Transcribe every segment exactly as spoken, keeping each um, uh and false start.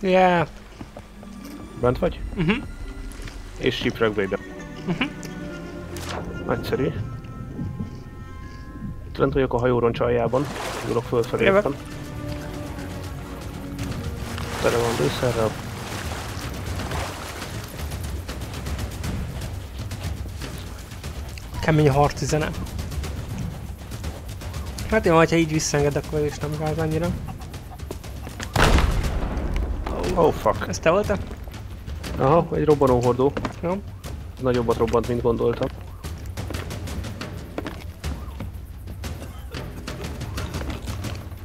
Yeah. Bent vagy? Mhm. Uh-huh. És Shipwreck Bay-ben. Uh-huh. Nagyszerű. Lent vagyok a hajóroncs aljában. Jólok fölfelé értem. Tele van bőszerrel. Kemény harci zene. Hát én majd, ha így visszaenged, akkor is nem gáz annyira. Oh, oh fuck. Ez te voltál? Aha, egy robbanóhordó. Jó. Nagyobbat robbant, mint gondoltam.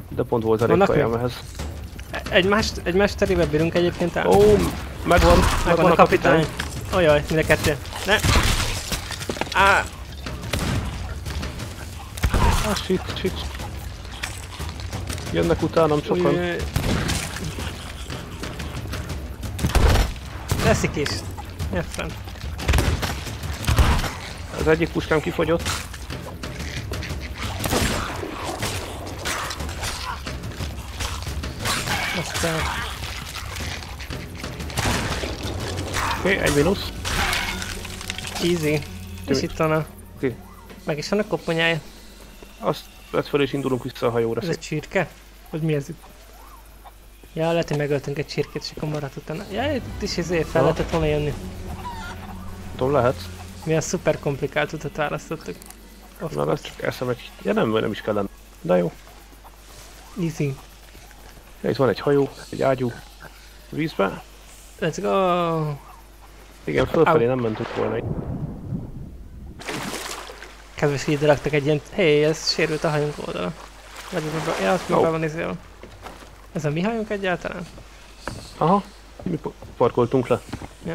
De pont volt elég kajám ehhez. Egymást, egymást terébe bírunk egyébként át. Ó, oh, megvan, megvan a kapitány. kapitány. Ojaj, mind a kettő. Ne! Á! Ah, shit, shit. Jönnek utánam sokan. Leszik is. Nyilván. Az egyik puskám kifogyott. Aztán... Oké, okay, egy mínusz. Easy. És itt van a... Ki? Meg is van a koponyája. Azt vett fel és indulunk vissza a hajóra. Ez egy csirke? Hogy mi ez itt? Ja, lehet, hogy megöltünk egy csirkét és akkor maradt utána. Ja, itt is izé fel lehetett volna jönni. Tudom, lehet. Milyen szuper komplikált utat választottuk. Of Na, azt csak eszem egy... Ja nem, nem is kellene. De jó. Easy. Ja, itt van egy hajó, egy ágyú. Vízbe. Let's go! Igen, fölfelé nem mentünk volna. Kedves, hogy ide raktak egy ilyen... Hé, ez sérült a hajunk oldala. Vagy az ja, azt oh. van izél. Ez a mi hajunk egyáltalán? Aha, mi parkoltunk le. Ja,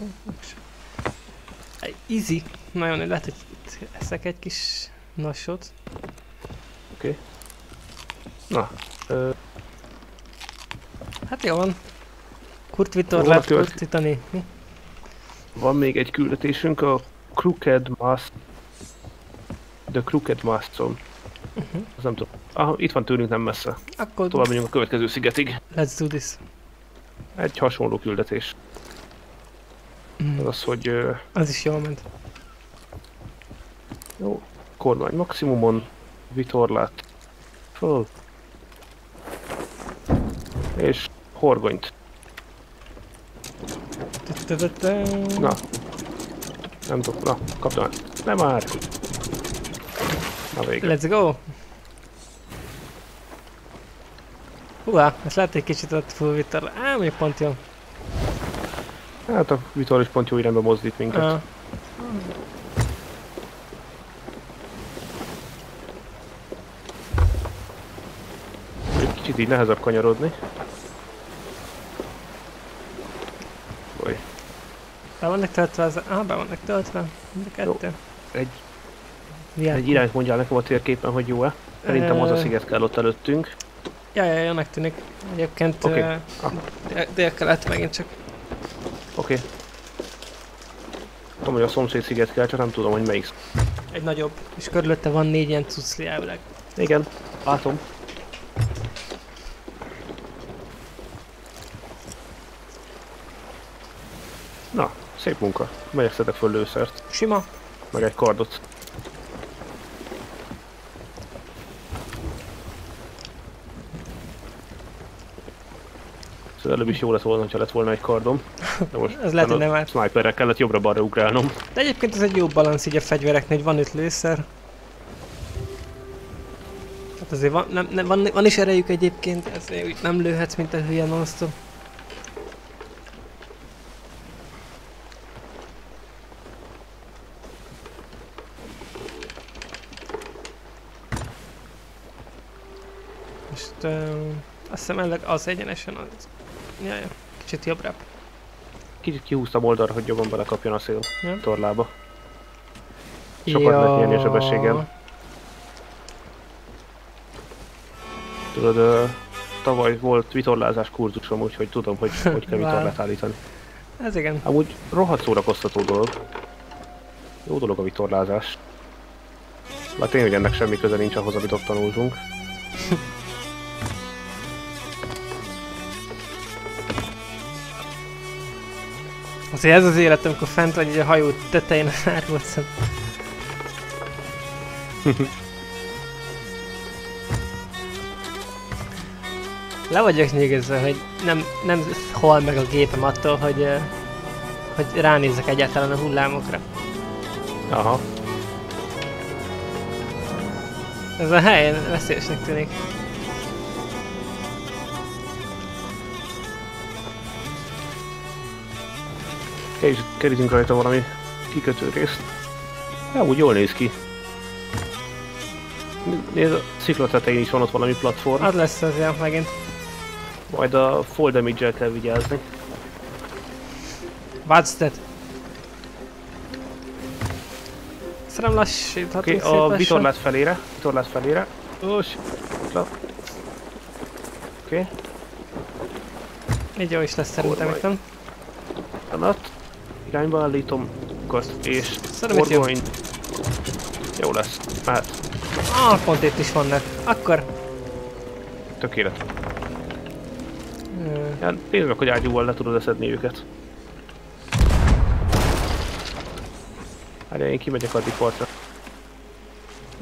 easy. Nagyon lehet, hogy itt eszek egy kis nasot. Oké. Okay. Na. Ö... Hát jó van. Kurt Vitor lehet kurtítani. Mi? Van még egy küldetésünk a Crooked Mask. The Crooked Mask-on. Uh-huh. Az nem tudom. Ah, itt van tőlünk nem messze. Akkor... Tovább megyünk a következő szigetig. Let's do this. Egy hasonló küldetés. Mm. Az az, hogy... Uh... Az is jól ment. Jó. Kormány maximumon. Vitorlát. Föl. És horgonyt. Na. Nem tudom. Na, kaptam el. Nem már. Let's go! Húha, ezt lehet egy kicsit ott full vitorra. Á, még pont jó. Hát a vitor is pont jó irányba mozdít minket. Uh. Kicsit így nehezebb kanyarodni. Oly. Be vannak töltve az... Ah, be vannak töltve. Mind a kettő. Jó, egy... Viákon. Egy irányt mondjál nekem a térképen, hogy jó-e? Szerintem az a sziget kell ott előttünk. Jajaj, jaj, jaj, megtűnik. Egyébként okay. uh, ah. Délkelet megint csak. Oké. Okay. Tudom, hogy a szomszéd sziget kell, csak nem tudom, hogy melyik. Egy nagyobb. És körülötte van négy ilyen cucli elvileg. Igen, látom. Na, szép munka. Megyek szedek föl lőszert. Sima. Meg egy kardot. Előbb is jó lett volna, ha lett volna egy kardom. De most ez lehet, hogy nem állt. Sniperrel kellett jobbra-balra ugrálnom. De egyébként ez egy jó balansz így a fegyvereknél, van öt lőszer. Hát azért van, nem, nem, van, van is erejük egyébként, ezért úgy nem lőhetsz, mint a hülye non-stop. Most uh, azt hiszem ennek az egyenesen az. Jaj, kicsit jobbra. Kicsit kihúztam oldalra, hogy jobban belekapjon a szél ja. torlába. Sokat lehet nyerni a sebességen. Tudod, uh, tavaly volt vitorlázás kurzusom, úgyhogy tudom, hogy hogy kell vitorlát állítani. Ez igen. Amúgy rohadt szórakoztató dolog. Jó dolog a vitorlázás. Már tényleg ennek semmi köze nincs ahhoz, amit ott tanultunk. Azért ez az élet, amikor fent vagy egy hajó tetején árulszem. Le vagyok nyűgözve, hogy nem, nem hol meg a gépem attól, hogy, hogy ránézzek egyáltalán a hullámokra. Aha. Ez a hely veszélyesnek tűnik. Kerítünk rajta valami kikötő részt. Ja, úgy jól néz ki. Nézd, a szikla tetején is van ott valami platform. Az lesz az ilyen megint. Majd a fall damage-el kell vigyázni. What's that? Szerintem lassíthatunk okay, szép a vitorlát felére. Vitorlát felére. Ó, sikla. Oké. Okay. Így jó is lesz szerintem itt, nem? Alatt. Irányba állítom közt és orgonyt. Jó lesz. Hát. Ah, pont itt is vannak. Akkor. Tökélet. Hmm. Ja, nézd meg, hogy ágyúval le tudod eszedni őket. Hát én kimegyek addig partra.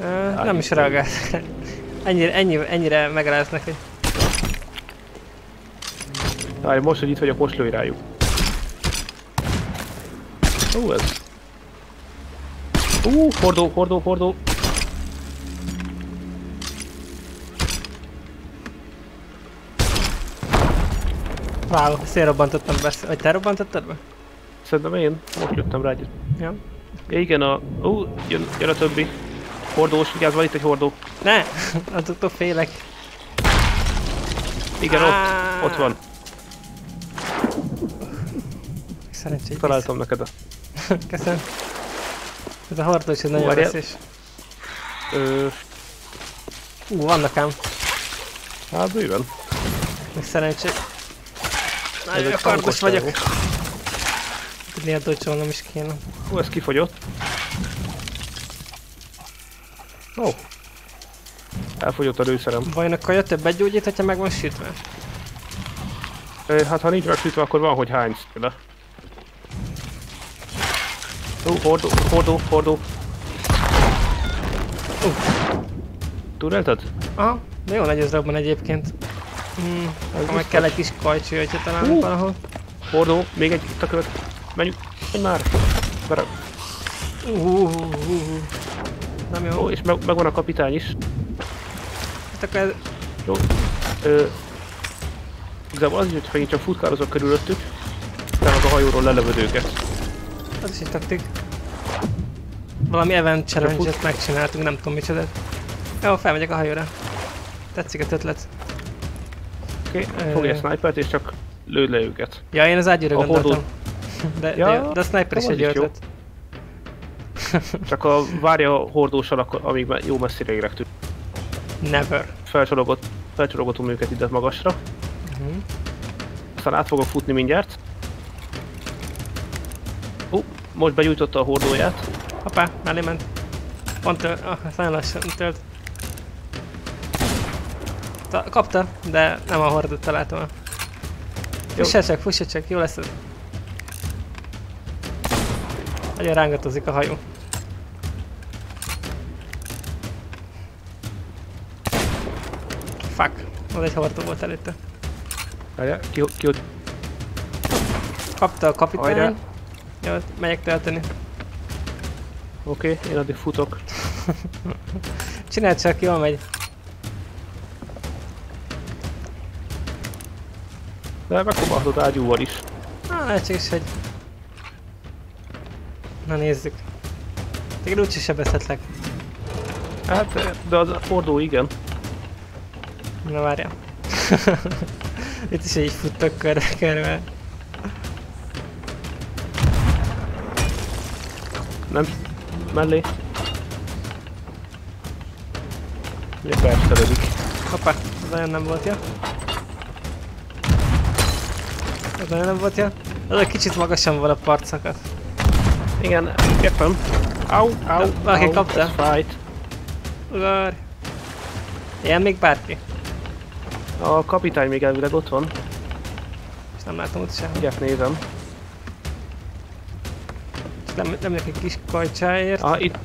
Uh, nem is reagálsz. ennyire, ennyire, ennyire megráznak, hogy... Várj, most, hogy itt vagyok, most lőj rájuk. Ó, ez... Ú, hordó, hordó, hordó! Wow, szélrobbantottam be, vagy te robbantottad be? Szerintem én, most jöttem rá együtt. Ja. Ja, igen, a... Ú, jön, jön a többi. Hordós, vigyázz, van itt egy hordó. Ne! Azoktól félek. Igen, ott, ott van. Szerencsét. Találtam neked a... Köszönöm. Ez a hordós, ez nagyon veszélyes. Ö... Ú, vannak ám. Hát, bőven. Még szerencsét. Nagyon akartos vagyok. Tudnél docsolnom is kéne. Hú, ez kifogyott. Ó. Oh. Elfogyott a lőszerem. Vajon a kaja többet gyógyít, hogyha meg van sütve? Ö, hát ha nincs megsütve, akkor van, hogy hánysz. De. Ó, uh, hordó, hordó, hordó. Uh. Túlélted? Aha, de jó nagy ez rabban egyébként. Hmm, ez meg kell egy kis kajcső, hogyha találunk uh. valahol. Hordó, még egy itt a követ. Menjünk, menj már! Berag. Uh, uh, uh, uh. Nem jó. Ó, és meg, megvan a kapitány is. Hát akkor ez... Jó. Ö... Igazából az is, hogyha én csak futkározok körülöttük, utána a hajóról lelövöd őket. Az is egy taktik. Valami event challenge-et megcsináltunk, nem tudom micsodát. Jó, felmegyek a hajóra. Tetszik a ötlet. Oké, okay, fogja a snipert és csak lőd le őket. Ja, én az ágyúra gondoltam. De, ja, de, de a sniper is egy jó ötlet. Csak a, várja a hordósal, amíg jó messzire érek tűnt. Never. Felcsorogatom őket ide magasra. Uh-huh. Aztán át fogok futni mindjárt. Ó, uh, most begyújtotta a hordóját. Hoppá, mellé ment. Pont tölt, ah, nagyon lassan tölt. Ta, kapta, de nem a hordót találtam el. Fussa csak, fussa csak, jó lesz ez. Nagyon rángatozik a hajó. Fuck, az egy hordó volt előtte. Várjál, ki, ki ott? Kapta a kapitány. Hajrá. Jó, megyek tölteni. Oké, okay, én addig futok. Csináld csak, jól megy. De megkobálhatod ágyúval is. Ah, lehetséges, hogy... Na nézzük. Téged úgyse sebezhetlek. Hát, de az hordó igen. Na várjál. Itt is így futtok körbe, körbe. Nem, mellé. Ugye beestelődik. Hoppá, az olyan nem volt, ja? Az olyan nem volt, ja? Az egy kicsit magasan van a partszakasz. Igen, éppen. Au, au, valaki kapta. Ez fájt. Várj. Ilyen még bárki? A kapitány még elvileg ott van. És nem látom ott sem. Ugye, nézem. nem, nem neki kis kajcsáért. Aha, itt...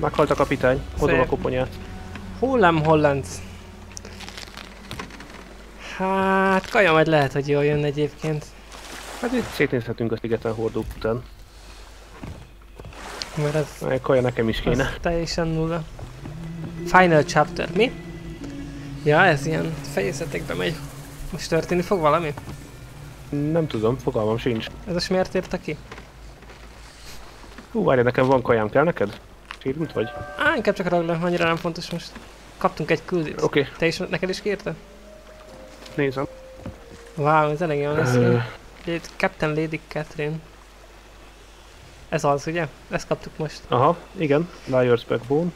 Meghalt a kapitány. Odol a koponyát. Hollám holland. Hát, Kajamed lehet, hogy jól jön egyébként. Hát itt szétnézhetünk a szigeten hordók után. Mert ez... Kaja nekem is kéne. Teljesen nulla. Final chapter, mi? Ja, ez ilyen fejezetekbe megy. Most történni fog valami? Nem tudom, fogalmam sincs. Ez most miért érte ki? Hú, várja, nekem van kajám, kell neked? Sérült vagy? Á, inkább csak raglan, annyira nem fontos most. Kaptunk egy küldést. Oké. Okay. Te is, neked is kérte? Nézem. Wow, ez elég jól lesz. Uh... Captain Lady Catherine. Ez az, ugye? Ezt kaptuk most. Aha, igen. Liars Backbone.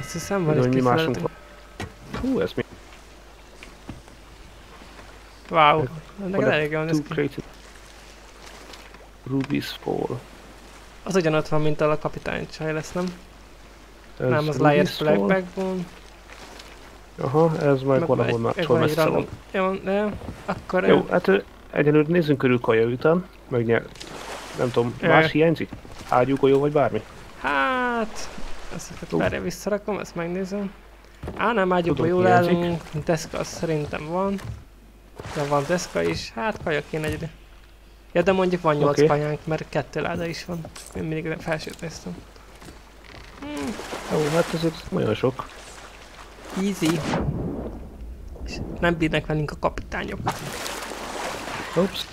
Azt hiszem, van egy kifeleletünk. Másunk... Hú, ez mi? Wow, neked elég jól néz ki. Ruby's Fall. Az ugyanott van, mint a kapitány csaj lesz, nem? Ez nem, az Liars Backbone. Aha, ez meg valahol máshol messze van. Jó, de akkor... Jó, hát egyelőre nézzünk körül kaja után. Meg nyert. Nem tudom, más hiányzik? Ágyúgolyó vagy bármi? Hát... Ezeket várja, visszarakom, ezt megnézem. Á, nem ágyúgolyó állunk. Deszka az szerintem van. De van deszka is, hát kaja kéne egyre. Ja, de mondjuk van nyolc okay. kajánk, mert kettő láda is van. Én mindig felsőt néztem. Hmm. Jó, hát ezért olyan sok. Easy. És nem bírnak velünk a kapitányok. Ups.